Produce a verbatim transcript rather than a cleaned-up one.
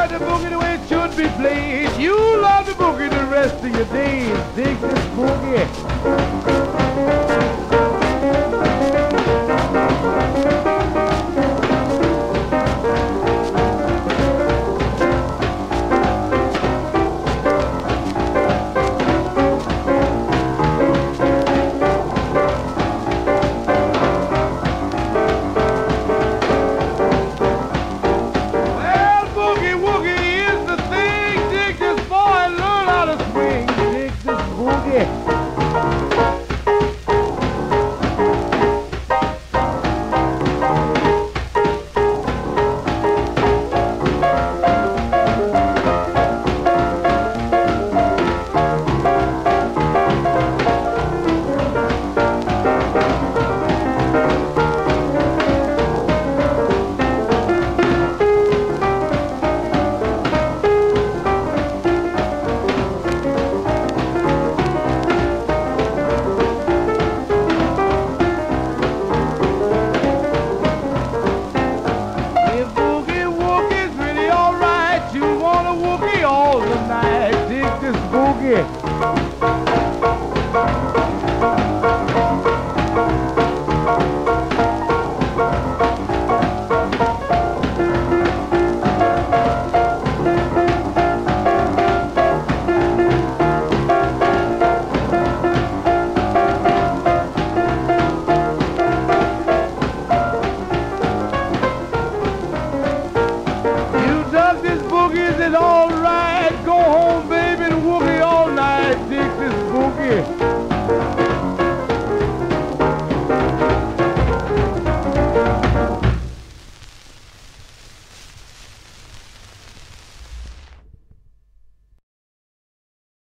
learn the boogie the way it should be played. You love the boogie the rest of your days. Dig this boogie. Dig this boogie.